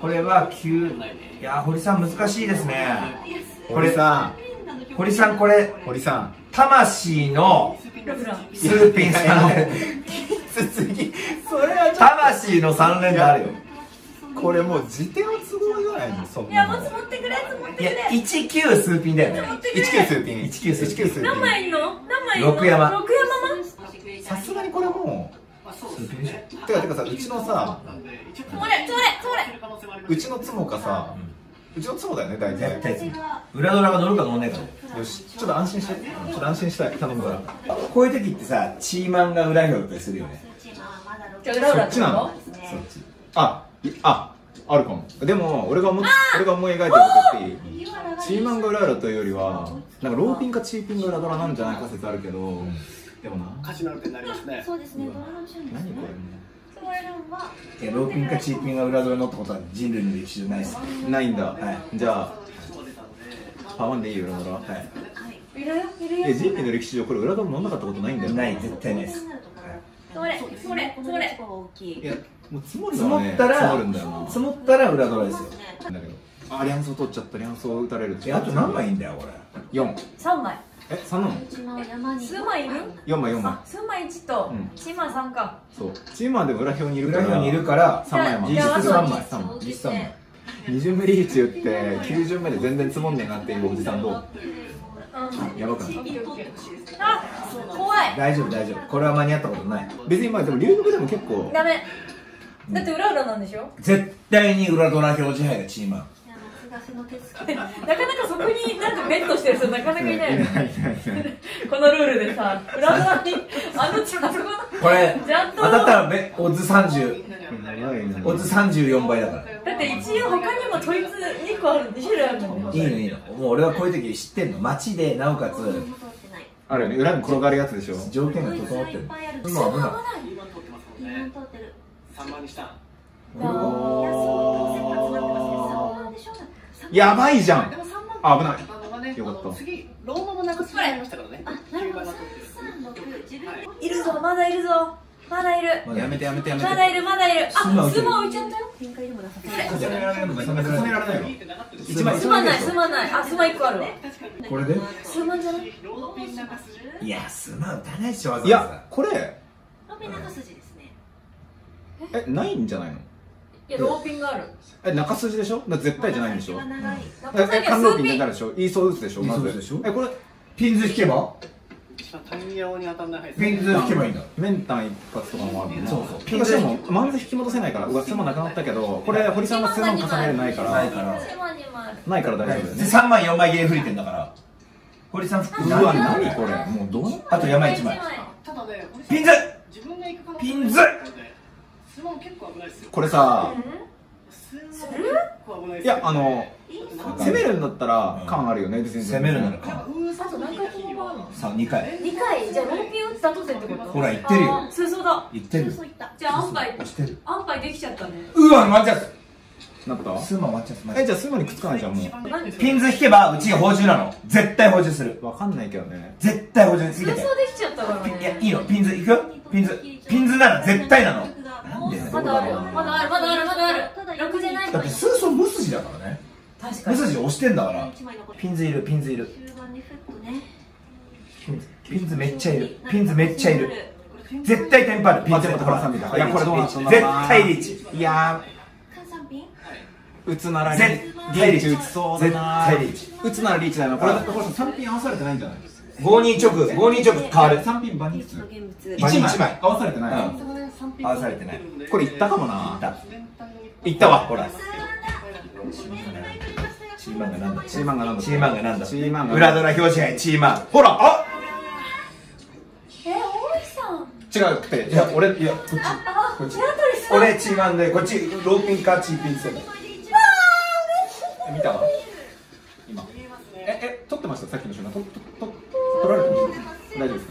これは9。いやー、堀さん難しいですね。堀さん、これ魂のスーピンさん魂の3連打あるよ。これもう次手を都合じゃないの。そんな、いや、もう積もってくれ、積もってくれ。いや、19スーピンだよね。19スーピン、19スーピン。何枚いんの、何枚いんの。6山、6山。さすがにこれもうスーピンでしょ。てかさ、うちのさ、積もれ積もれ積もれ、うちのつもかさ、うちのつもだよね大体。裏ドラが乗るか乗んねえか。よし、ちょっと安心して、ちょっと安心したい、頼むから。こういう時ってさ、チーマンが裏表だったりするよね。じゃあ裏裏ってこと？そっち。あ、あるかも。でも俺が思い描いてることってチーマンが裏裏というよりは、なんかローピンかチーピンが裏ドラなんじゃないか説あるけど、でもな、カジナルってなりますね。そうですね、ドラのシーン。何これね。いや、ローピンかチーピンが裏ドラのってことは人類の歴史じゃないです。ないんだ。じゃあパワンでいい裏ドラ。はい。裏よ。え、人類の歴史上これ裏ドラ乗んなかったことないんだよ。ない、絶対ないです。それ。いや、もう積もったら裏ドラですよ。だけど、あ、リャンソー取っちゃった、リャンソー打たれる。あと何枚いいんだよこれ。3枚。え、3枚。数枚いる？4枚。数枚1とチーマン3か。そう。チーマンでも裏表にいるから。裏表にいるから3枚。実質3枚。2巡目リーチ打って9巡目で全然積もんねえなっていうおじさんどう？やばくない？あ、怖い。大丈夫。これは間に合ったことない。別にまあでも流木でも結構。ダメ。だって裏裏なんでしょ？絶対に裏ドラ表示杯がチーマン。なかなかそこになんかベットしてる人なかなかいないよね。このルールでさ、裏側にあのちゃんとこれ当たったらオッズ30、オッズ34倍だから。だって一応他にも統一2個ある、2種類あるもん。いいの。もう俺はこういう時知ってんの。街でなおかつあれよね、裏に転がるやつでしょ。条件が整ってる。今危ない。3万にした。やばいじゃん。あ、危ない。よかった。次、ローマもなくなりましたからね。あ、なるほど。いるぞ、まだいる。やめて。まだいる。あ、相撲置いちゃったよ。すまない。あ、相撲1個あるわ。これで？すまんじゃない？いや、すまん打たないでしょ。いや、これ。え、ないんじゃないの？いや、ローピンがある。え、中筋でしょ？絶対じゃないんでしょ？え、カンローピンになるでしょ？イーソー打つでしょ？まず。え、これ、ピンズ引けば？ピンズ引けばいいんだ。メンタン一発とかもある。そう。ピンズでも、マンズ引き戻せないから、うわ、背もなくなったけど、これ、堀さんが背も重ねないから。ないから大丈夫だよね。3枚、4枚ゲー振りてんだから。堀さん、うわ、何これ？もうどう？あと山1枚。ピンズ！これさ、いや、攻めるんだったら感あるよね。別に攻めるなら感。あと何回飛ばるの？さあ、2回。じゃあローピン打ったとせってこと？ほら言ってるよ。通奏だ。言ってる。じゃあ安牌できちゃったね。うわ、待っちゃう。なった？スーマン待っちゃう。え、じゃあスーマンにくっつかないじゃんもう。ピンズ引けばうちが補充なの。絶対補充する。わかんないけどね。絶対補充すぎて。通奏できちゃったからね。いや、いいの。ピンズ行く？ピンズなら絶対なの。まだある。楽じゃない。だって数層無筋だからね。確かに無筋押してんだから。ピンズいる。ピンズめっちゃいる。絶対テンパる。ピンズもたからさみたいな。いや、これどうなったの？絶対リーチ。いや。打つならリーチ。打つならリーチだよな。これだってこれ3ピン合わされてないんじゃない？5二直変わる。3ピンバニッツ。1枚合わされてない。合わされてない。これいったかもな。いったわ。ほらチーマンがなんだ。裏ドラ表示杯チーマン。ほら、あ、大井さん違うって。いや、俺、いや、こっち俺チーマンで、こっちローピンかチーピンしてる。見たわ今。え、取ってました？さっきの瞬間取られてました？大丈夫ですか？